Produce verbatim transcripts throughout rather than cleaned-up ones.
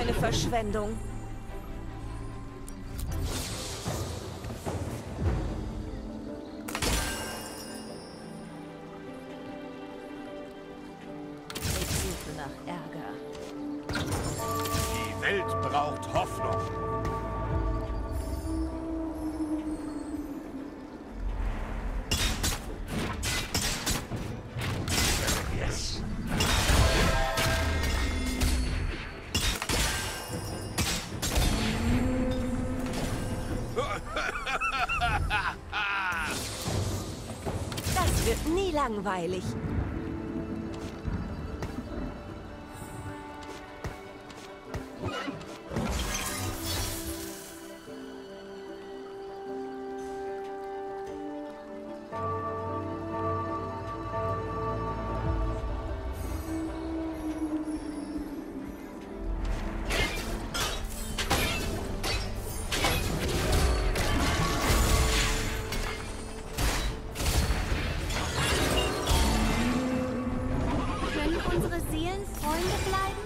eine Verschwendung. Ich suche nach Ärger. Die Welt braucht Hoffnung. Das wird nie langweilig. Unsere Seelen Freunde bleiben?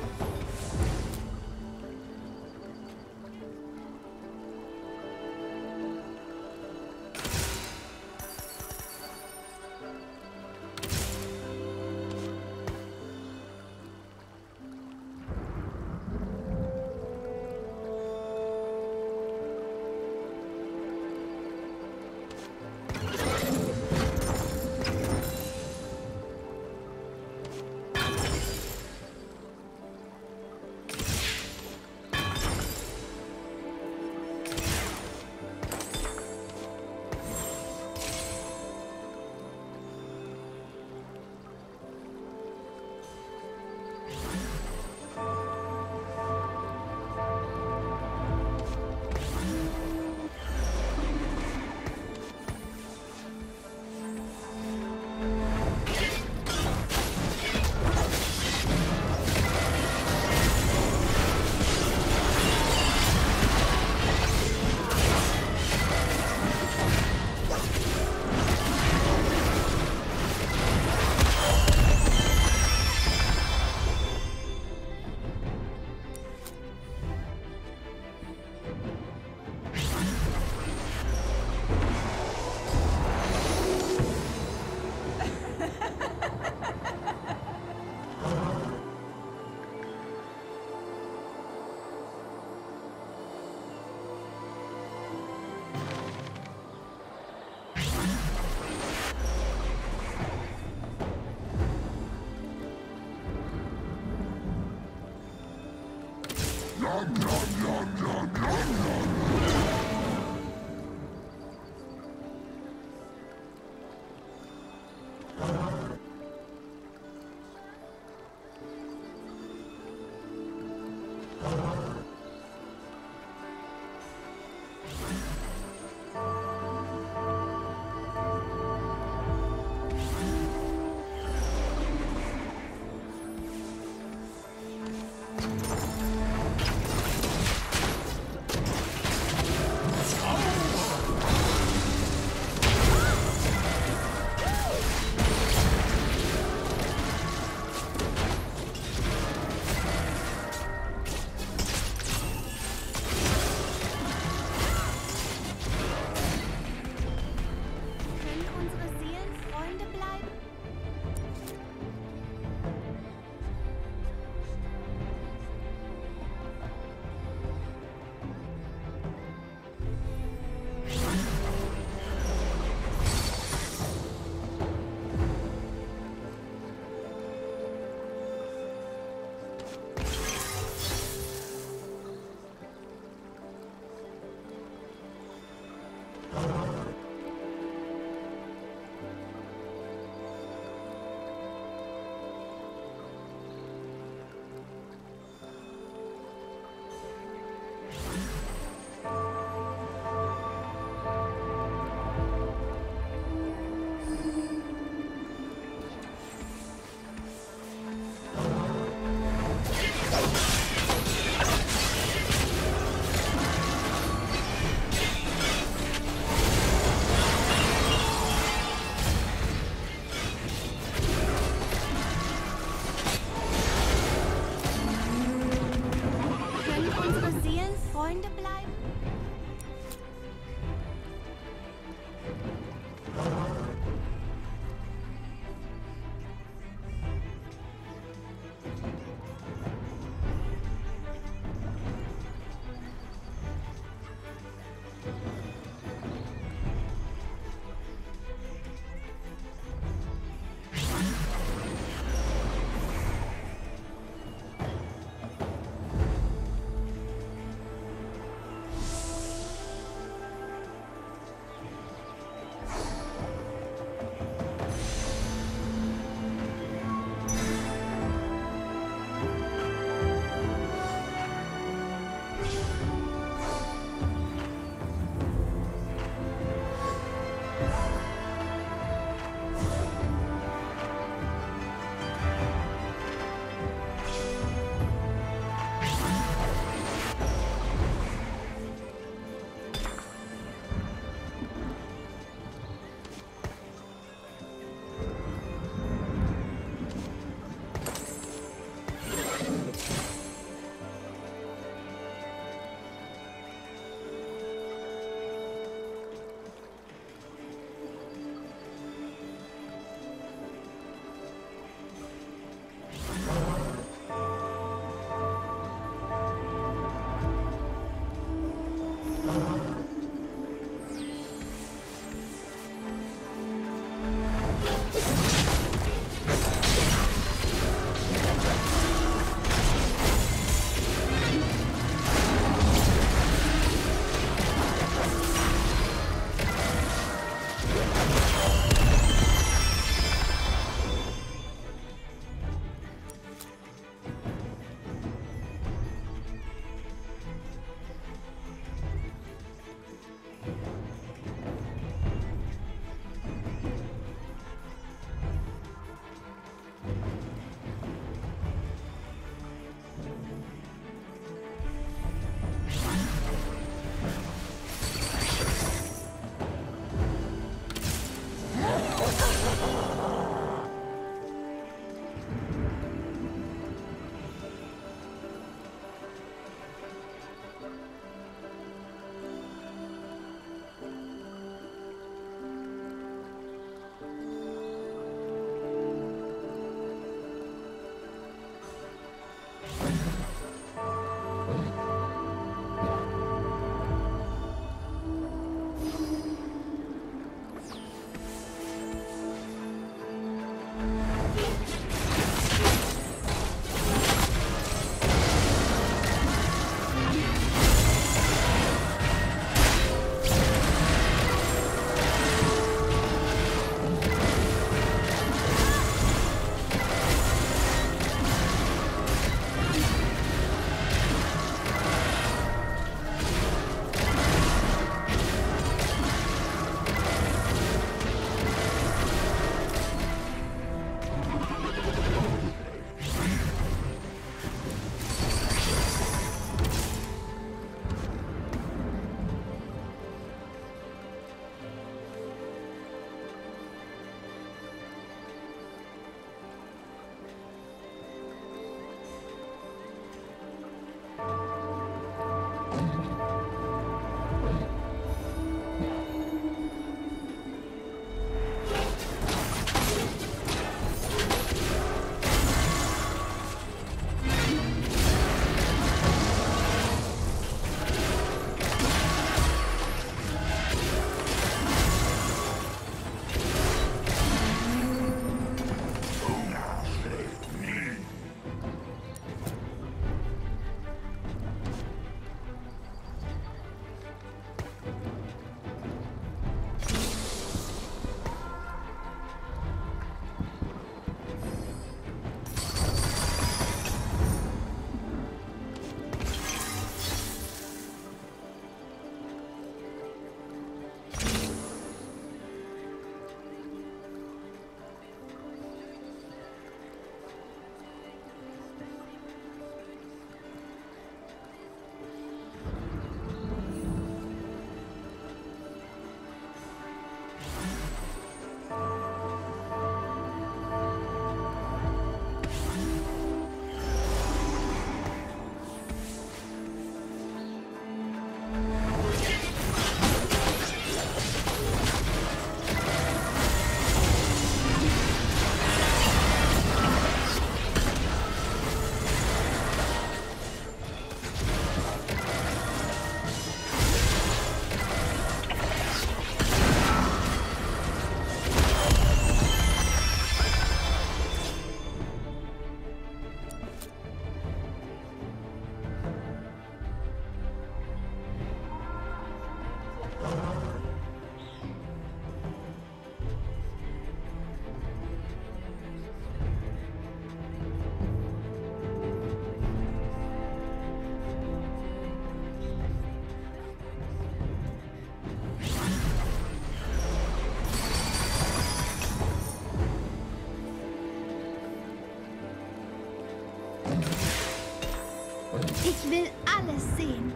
Ich will alles sehen.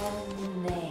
Komm näher.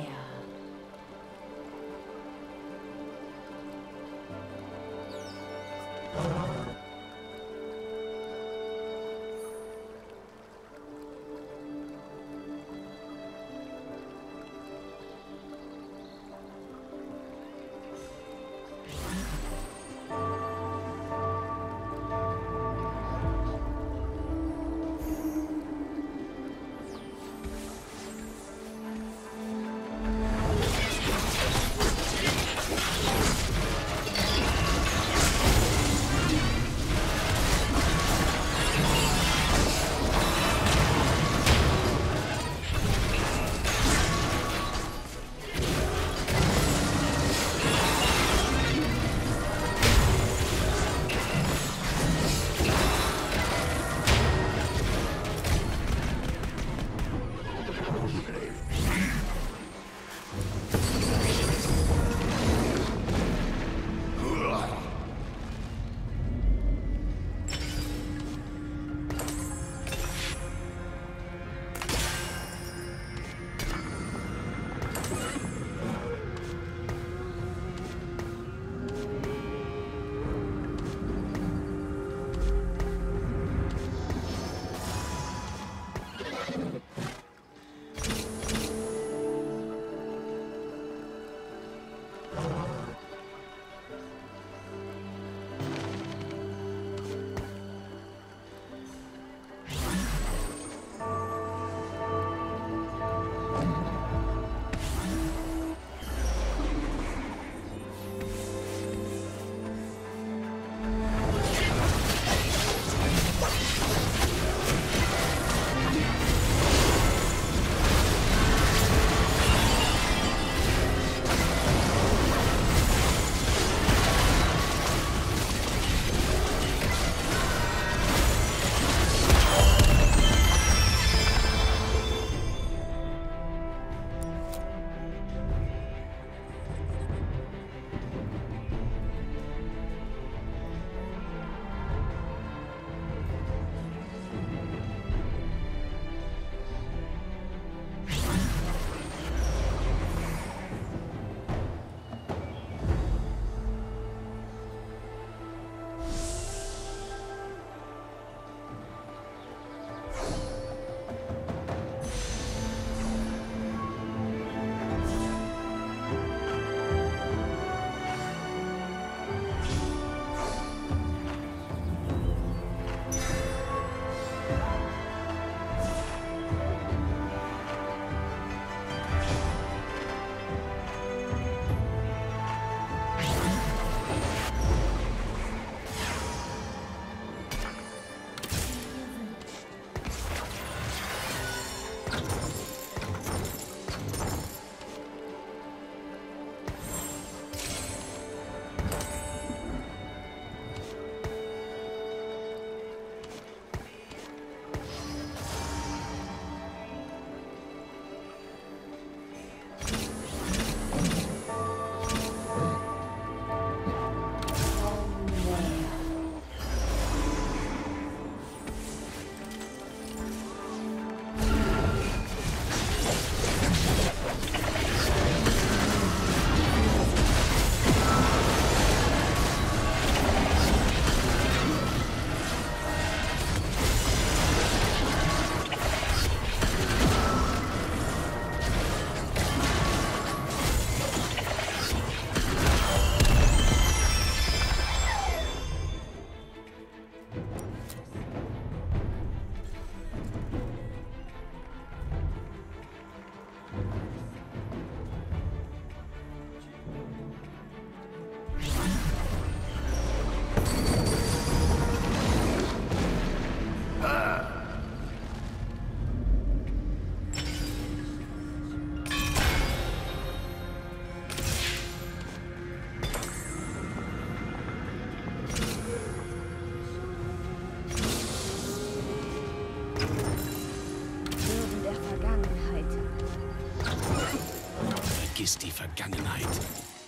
vergisst die Vergangenheit.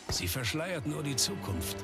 Sie verschleiert nur die Zukunft.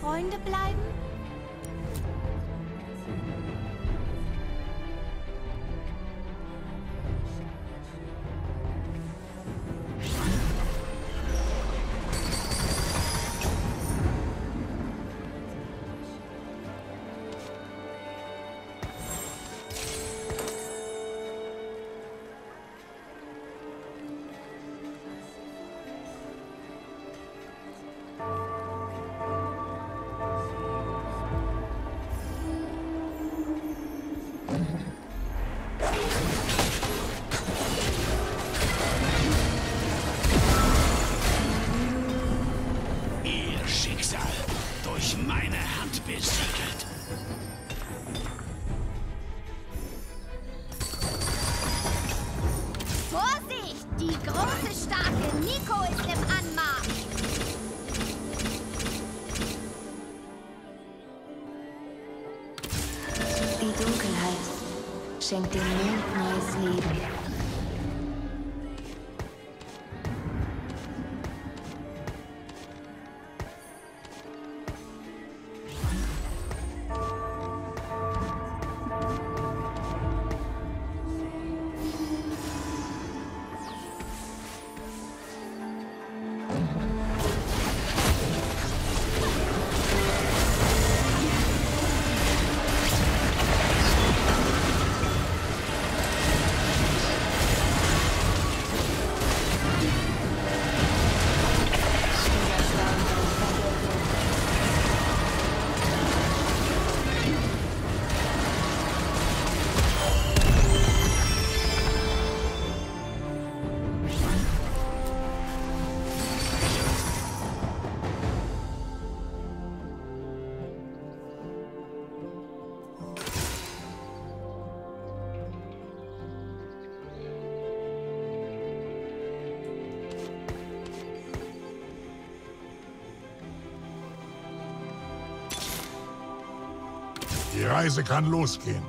Freunde bleiben? Schenkt dem Mond neues Leben. Die Reise kann losgehen.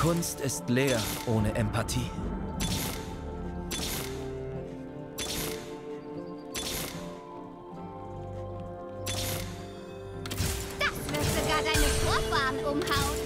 Kunst ist leer ohne Empathie. Das wird sogar deine Vorfahren umhauen.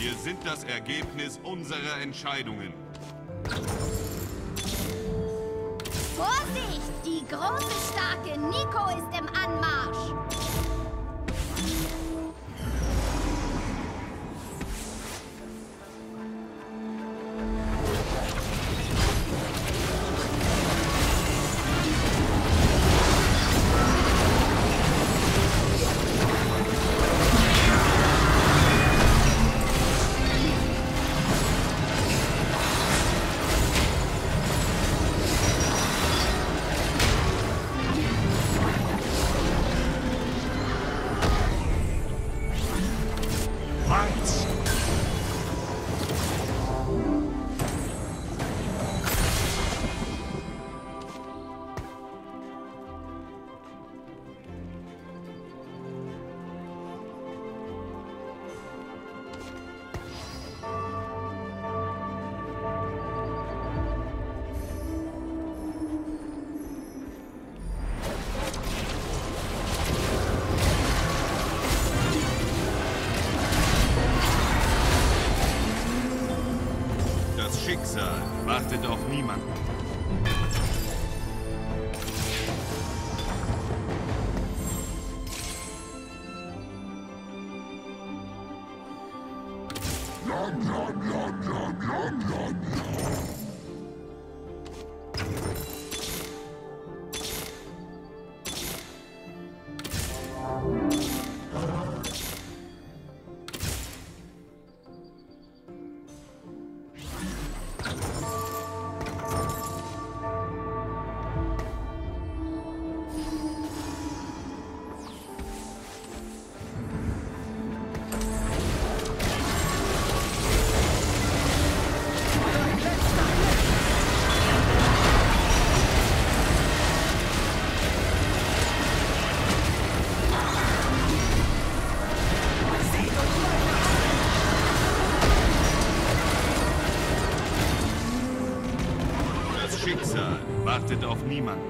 Wir sind das Ergebnis unserer Entscheidungen. Vorsicht! Die große, starke Neeko ist im Anmarsch! Schicksal wartet auf niemanden. La, la, la, la, la, la, la. Schicksal wartet auf niemanden.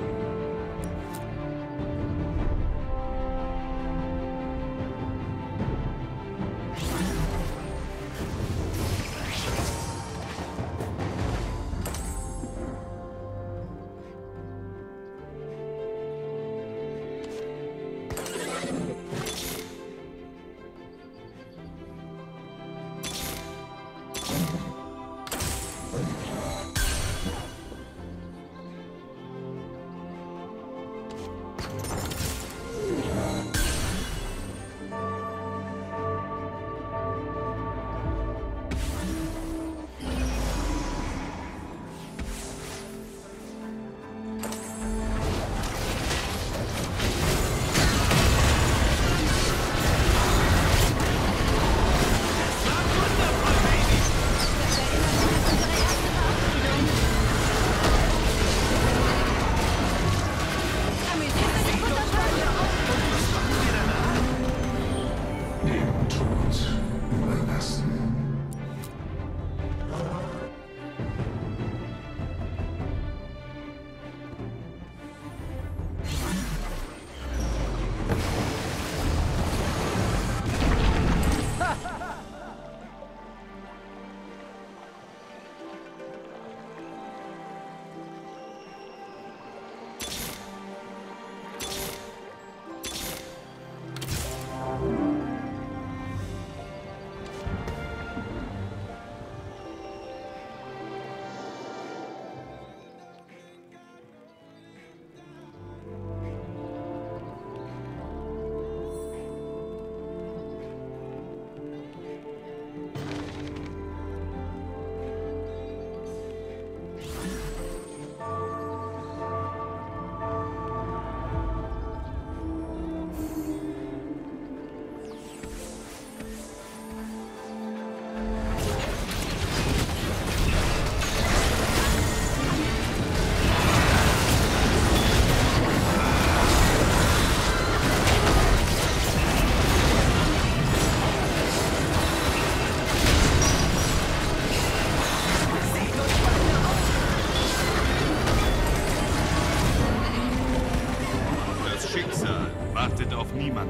kümmern.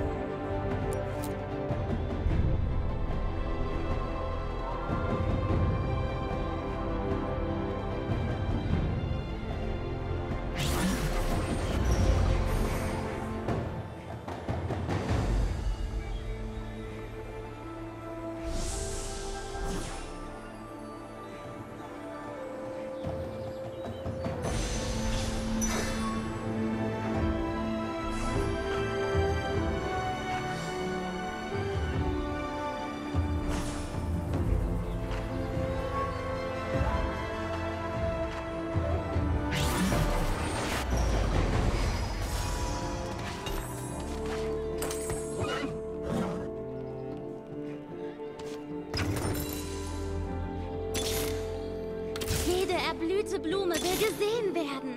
Diese Blume will gesehen werden.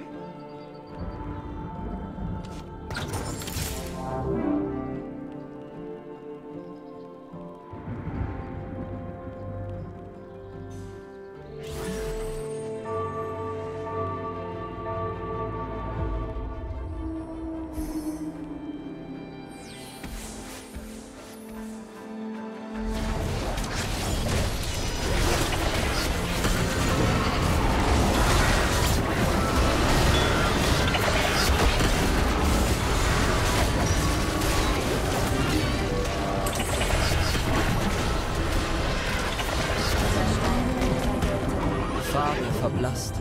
Verblasst.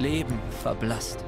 Leben verblasst.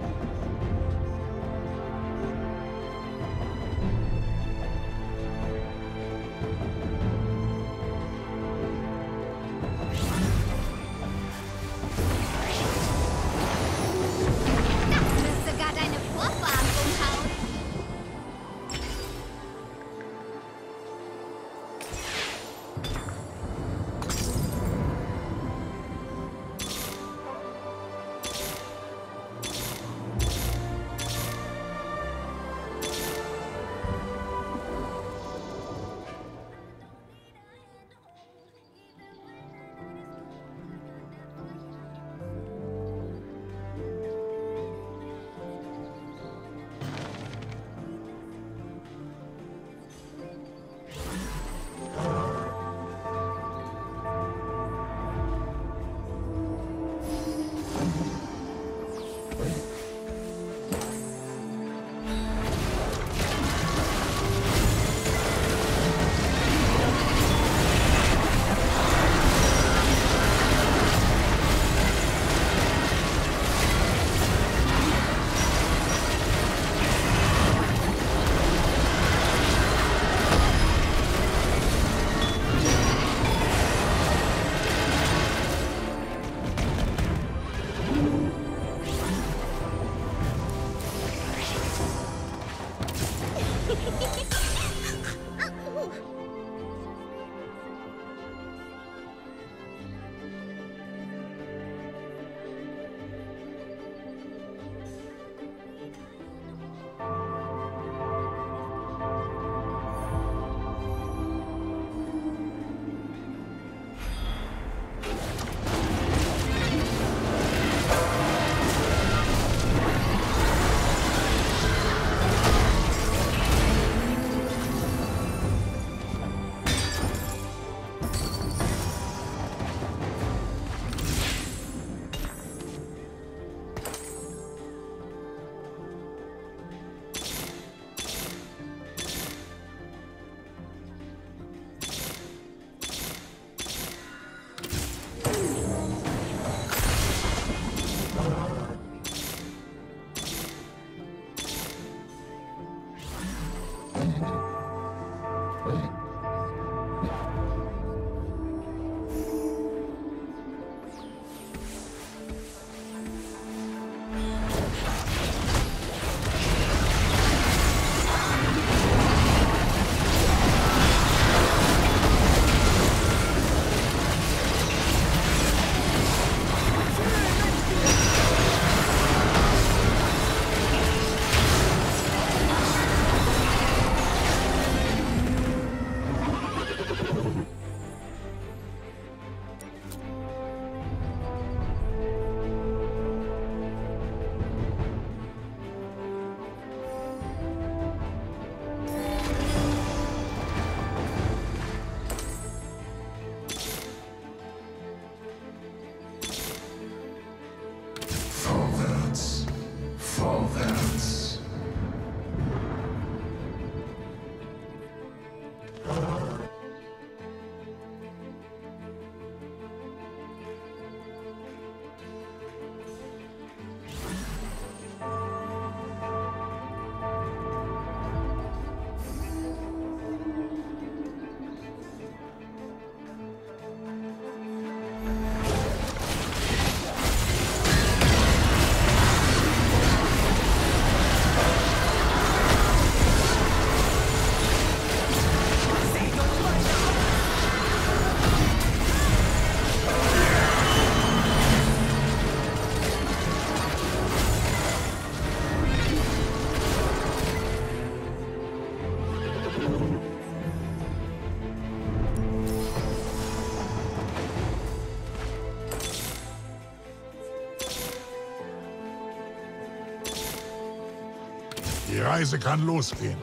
Die Reise kann losgehen.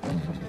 Thank you.